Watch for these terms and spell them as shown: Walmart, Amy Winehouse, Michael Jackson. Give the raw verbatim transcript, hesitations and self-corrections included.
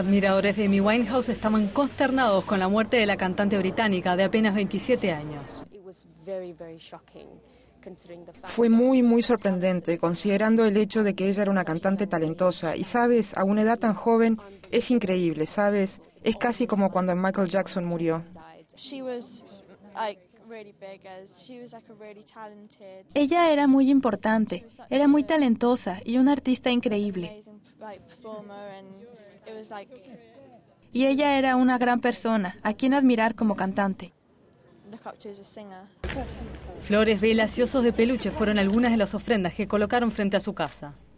Admiradores de Amy Winehouse estaban consternados con la muerte de la cantante británica de apenas veintisiete años. Fue muy, muy sorprendente, considerando el hecho de que ella era una cantante talentosa. Y sabes, a una edad tan joven, es increíble, ¿sabes? Es casi como cuando Michael Jackson murió. Ella era muy importante, era muy talentosa y una artista increíble. Y ella era una gran persona, a quien admirar como cantante. Flores, velas y osos de peluche fueron algunas de las ofrendas que colocaron frente a su casa.